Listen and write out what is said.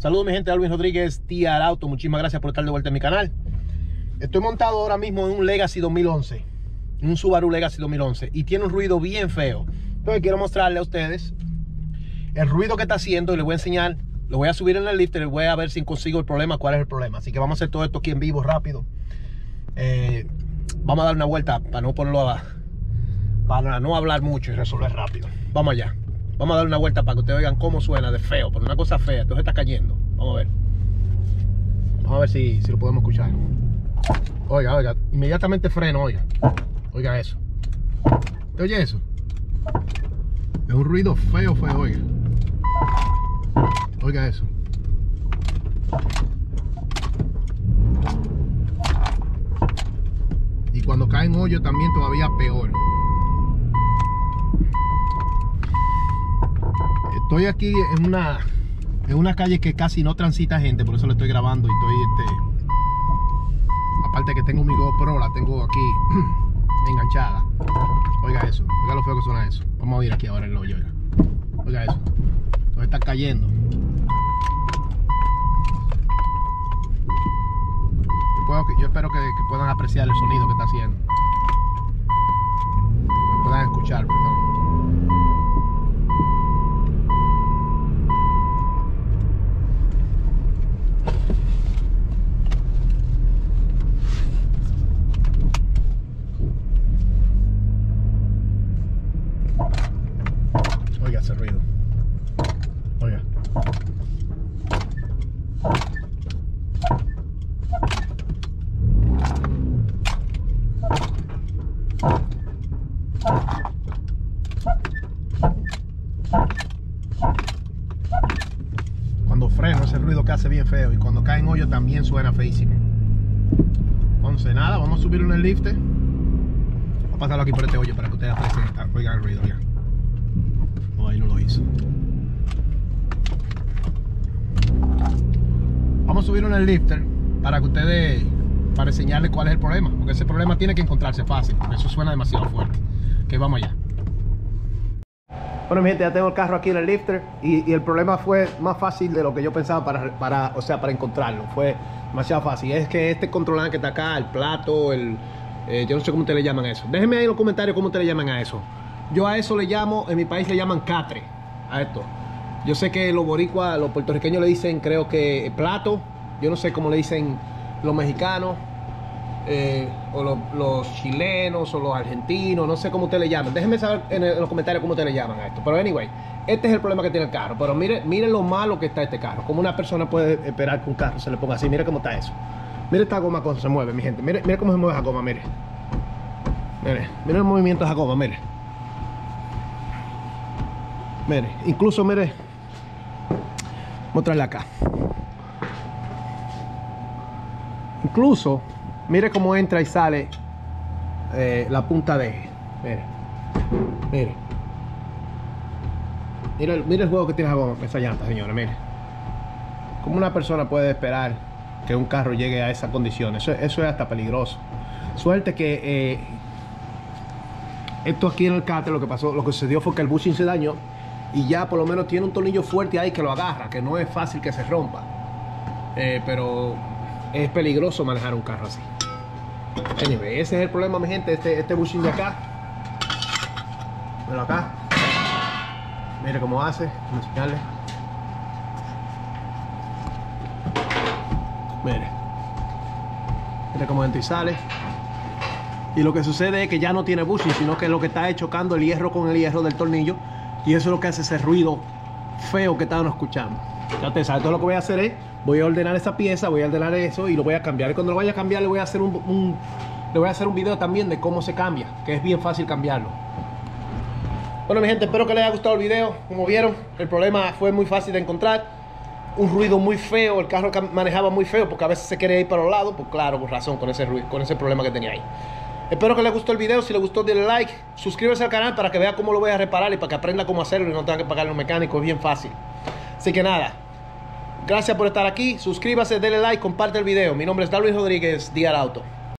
Saludos mi gente, Alvin Rodríguez, Tía Auto. Muchísimas gracias por estar de vuelta en mi canal. Estoy montado ahora mismo en un Legacy 2011, un Subaru Legacy 2011, y tiene un ruido bien feo. Entonces quiero mostrarle a ustedes el ruido que está haciendo y les voy a enseñar. Lo voy a subir en el lift y les voy a ver si consigo el problema, cuál es el problema. Así que vamos a hacer todo esto aquí en vivo, rápido. Vamos a dar una vuelta para no ponerlo a... para no hablar mucho y resolver rápido. Vamos allá. Vamos a dar una vuelta para que ustedes oigan cómo suena de feo, pero una cosa fea. Entonces está cayendo. Vamos a ver. Vamos a ver si lo podemos escuchar. Oiga, oiga. Inmediatamente freno, oiga. Oiga eso. ¿Te oye eso? Es un ruido feo, feo, oiga. Oiga eso. Y cuando caen hoyos también todavía peor. Estoy aquí en una calle que casi no transita gente, por eso lo estoy grabando y estoy aparte que tengo mi GoPro, la tengo aquí enganchada. Oiga eso, oiga lo feo que suena eso. Vamos a oír aquí ahora el hoyo, oiga. Oiga eso. Todo está cayendo. Yo espero que puedan apreciar el sonido que está haciendo. Que puedan escuchar, perdón. Oiga ese ruido. Oiga. Hace bien feo y cuando caen hoyos también suena feísimo. Entonces nada, vamos a subir un lift. Voy a pasarlo aquí por este hoyo para que ustedes aprecien. Oigan el ruido ya. No, ahí no lo hizo. Vamos a subir un lifter para que ustedes, para enseñarles cuál es el problema, porque ese problema tiene que encontrarse fácil, porque eso suena demasiado fuerte. Que vamos allá. Bueno, mi gente, ya tengo el carro aquí en el lifter y el problema fue más fácil de lo que yo pensaba para encontrarlo. Fue demasiado fácil. Es que este controlante que está acá, el plato, yo no sé cómo ustedes le llaman a eso. Déjenme ahí en los comentarios cómo ustedes le llaman a eso. Yo a eso le llamo, en mi país le llaman catre, a esto. Yo sé que los boricuas, los puertorriqueños le dicen, creo que plato. Yo no sé cómo le dicen los mexicanos, o los chilenos o los argentinos, no sé cómo ustedes le llaman. Déjenme saber en los comentarios cómo ustedes le llaman a esto. Pero anyway, este es el problema que tiene el carro. Pero miren lo malo que está este carro. Como una persona puede esperar que un carro se le ponga así. Miren cómo está eso. Miren esta goma cuando se mueve, mi gente. Miren cómo se mueve esa goma, miren. Miren el movimiento de esa goma, miren. Miren, incluso miren. Mostrarle acá. Incluso mire cómo entra y sale la punta de eje. Mire, mire. Mire el juego que tiene esa llanta, señora. Mire. ¿Cómo una persona puede esperar que un carro llegue a esa condición? Eso es hasta peligroso. Suerte que esto aquí en el cárter lo que sucedió fue que el bushing se dañó y ya por lo menos tiene un tornillo fuerte ahí que lo agarra, que no es fácil que se rompa. Pero es peligroso manejar un carro así. Anyway, ese es el problema, mi gente. Este bushing de acá. Míralo acá. Mire cómo hace. Vamos a enseñarle. Mire. Mire cómo entra y sale. Y lo que sucede es que ya no tiene bushing, sino que lo que está es chocando el hierro con el hierro del tornillo. Y eso es lo que hace ese ruido feo que estábamos escuchando. Ya ustedes saben, todo lo que voy a hacer es, voy a ordenar esa pieza, voy a ordenar eso y lo voy a cambiar. Y cuando lo vaya a cambiar, le voy a hacer un video también de cómo se cambia, que es bien fácil cambiarlo. Bueno, mi gente, espero que les haya gustado el video. Como vieron, el problema fue muy fácil de encontrar. Un ruido muy feo, el carro manejaba muy feo, porque a veces se quiere ir para los lados, pues claro, por razón, con ese ruido, con ese problema que tenía ahí. Espero que les gustó el video. Si les gustó, denle like, suscríbase al canal para que vea cómo lo voy a reparar y para que aprenda cómo hacerlo y no tenga que pagarle a un mecánico, es bien fácil. Así que nada, gracias por estar aquí, suscríbase, denle like, comparte el video. Mi nombre es Darwin Rodríguez, DR AUTO.